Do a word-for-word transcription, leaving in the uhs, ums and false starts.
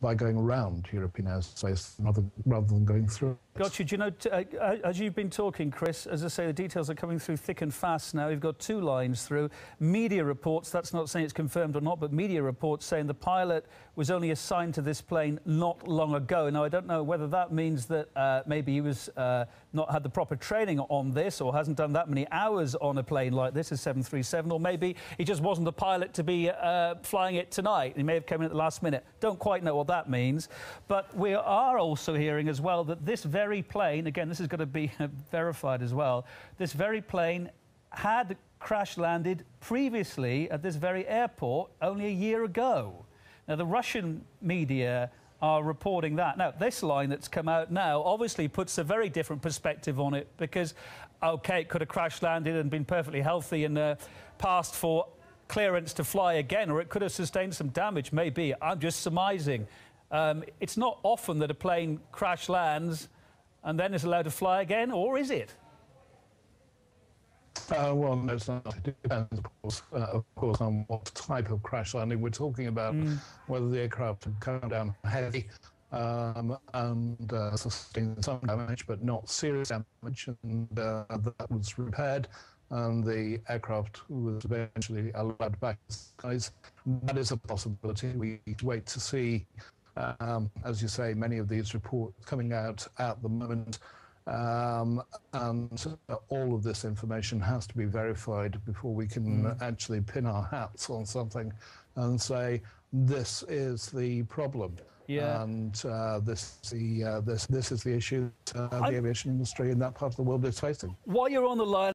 by going around European airspace rather, rather than going through it. Gotcha. Do you know, t uh, as you've been talking, Chris, as I say, the details are coming through thick and fast now. You've got two lines through. Media reports, that's not saying it's confirmed or not, but media reports saying the pilot was only assigned to this plane not long ago. Now, I don't know whether that means that uh, maybe he was uh, not had the proper training on this or hasn't done that many hours on a plane like this, a seven thirty-seven, or maybe he just wasn't the pilot to be uh, flying it tonight. He may have come in at the last minute. Don't quite know what that means, but we are also hearing as well that this very plane, again, this is going to be verified as well, this very plane had crash-landed previously at this very airport only a year ago. Now, the Russian media are reporting that. Now, this line that's come out now obviously puts a very different perspective on it because, OK, it could have crash-landed and been perfectly healthy and uh, passed for clearance to fly again, or it could have sustained some damage, maybe. I'm just surmising. Um, it's not often that a plane crash lands and then is allowed to fly again, or is it? Uh, well, no, it's not. It depends, of course, uh, of course, on what type of crash landing we're talking about, mm. whether the aircraft had come down heavy um, and uh, sustained some damage, but not serious damage, and uh, that was repaired. And the aircraft was eventually allowed back to skies. That is a possibility. We need to wait to see. Um, as you say, many of these reports coming out at the moment, um, and all of this information has to be verified before we can mm. actually pin our hats on something and say this is the problem. Yeah. And uh, this, the, uh, this, this is the issue that uh, the aviation industry in that part of the world is facing. While you're on the line.